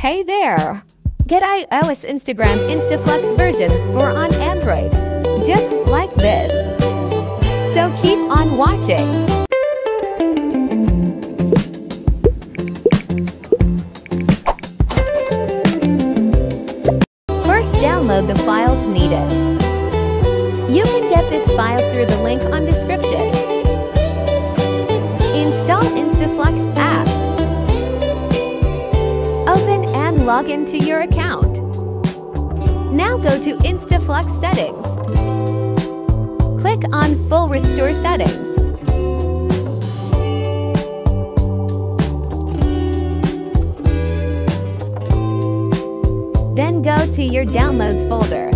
Hey there! Get iOS Instagram Instaflux version 4 on Android, just like this. So keep on watching. First, download the files needed. You can get this file through the link on description. Install Instaflux app. Open and log into your account. Now go to Instaflux settings. Click on Full Restore settings. Then go to your Downloads folder.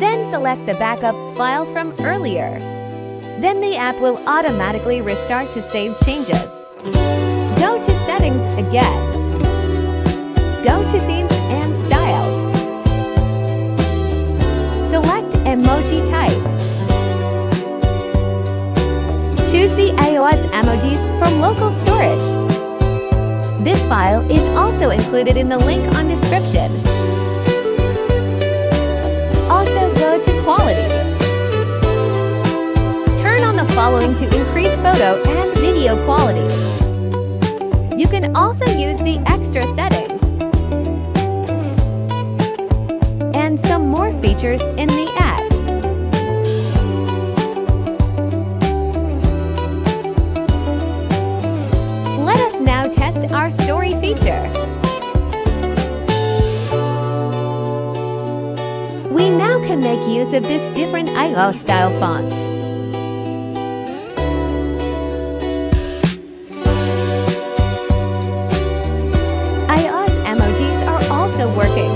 Then select the backup file from earlier. Then the app will automatically restart to save changes. Go to Settings again. Go to Themes and Styles. Select Emoji Type. Choose the iOS emojis from local storage. This file is also included in the link on description. Also go to Quality. Turn on the following to increase photo and video quality. You can also use the extra settings and some more features in the app. Test our story feature. We now can make use of this different iOS style fonts. iOS emojis are also working.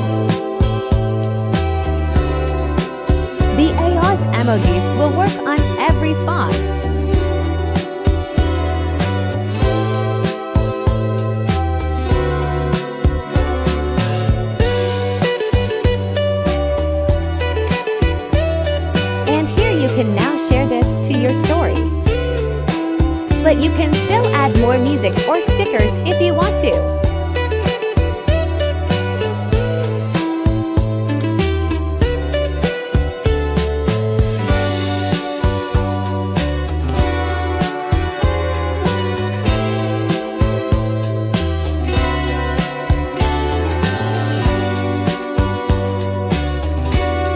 The iOS emojis will work on every font. You can now share this to your story. But you can still add more music or stickers if you want to.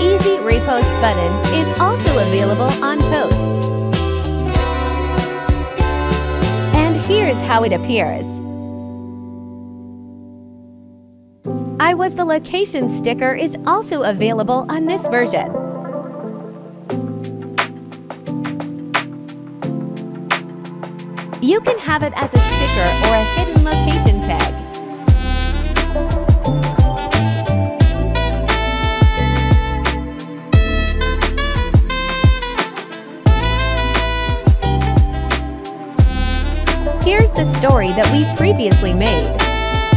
Easy repost button is also available on posts. And here's how it appears. I was the location sticker is also available on this version. You can have it as a sticker or a hidden location tag. Here's the story that we previously made.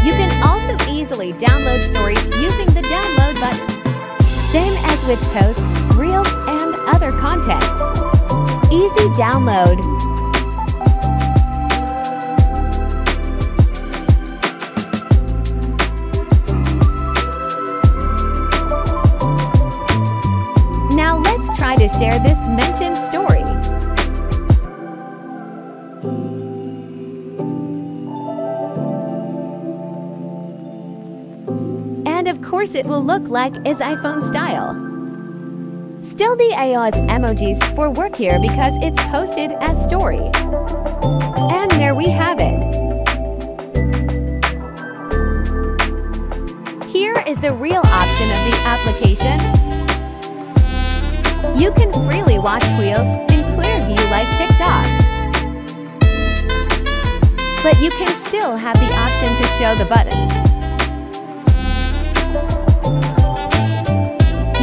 You can also easily download stories using the download button. Same as with posts, reels, and other contents. Easy download. Now let's try to share this mentioned story. And of course it will look like is iPhone style. Still the iOS emojis for work here because it's posted as story. And there we have it. Here is the real option of the application. You can freely watch reels in clear view like TikTok. But you can still have the option to show the buttons.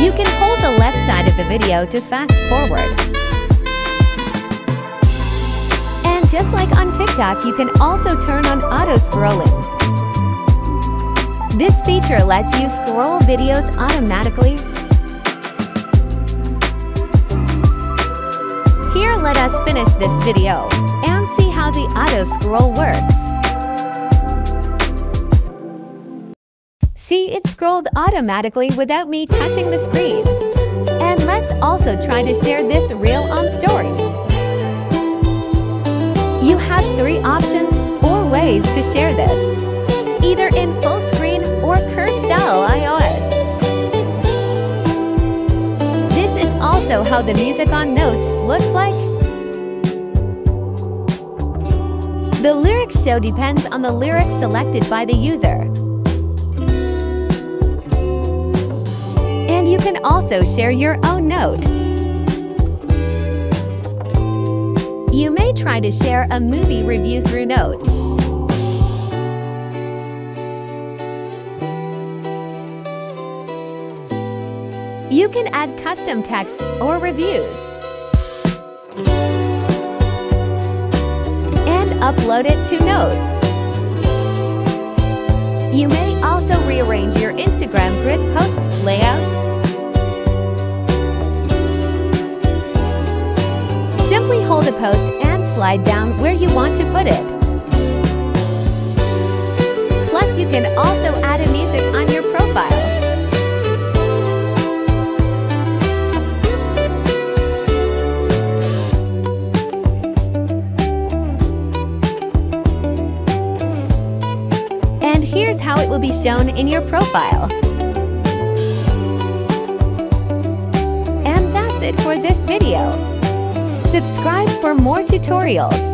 You can hold the left side of the video to fast forward. And just like on TikTok, you can also turn on auto-scrolling. This feature lets you scroll videos automatically. Here, let us finish this video and see how how the auto scroll works. See, it scrolled automatically without me touching the screen. And let's also try to share this reel on story. You have three options or ways to share this, either in full screen or curved style iOS. Also how the music on notes looks like. The lyrics show depends on the lyrics selected by the user. And you can also share your own note. You may try to share a movie review through notes. You can add custom text or reviews and upload it to notes. You may also rearrange your Instagram grid posts layout. Simply hold a post and slide down where you want to put it. Plus, you can also add a music on your profile. Here's how it will be shown in your profile. And that's it for this video. Subscribe for more tutorials.